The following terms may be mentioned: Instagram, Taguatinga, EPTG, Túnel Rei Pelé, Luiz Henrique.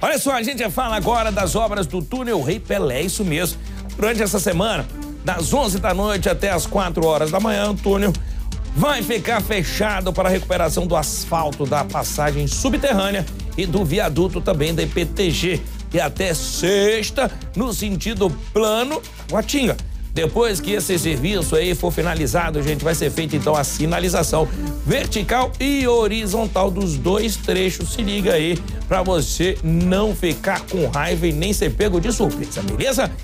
Olha só, a gente fala agora das obras do Túnel Rei Pelé, isso mesmo. Durante essa semana, das 11 da noite até as 4 horas da manhã, o túnel vai ficar fechado para a recuperação do asfalto da passagem subterrânea e do viaduto também da EPTG. E até sexta, no sentido plano, Guatinga. Depois que esse serviço aí for finalizado, gente, vai ser feita então a sinalização vertical e horizontal dos dois trechos. Se liga aí para você não ficar com raiva e nem ser pego de surpresa, beleza?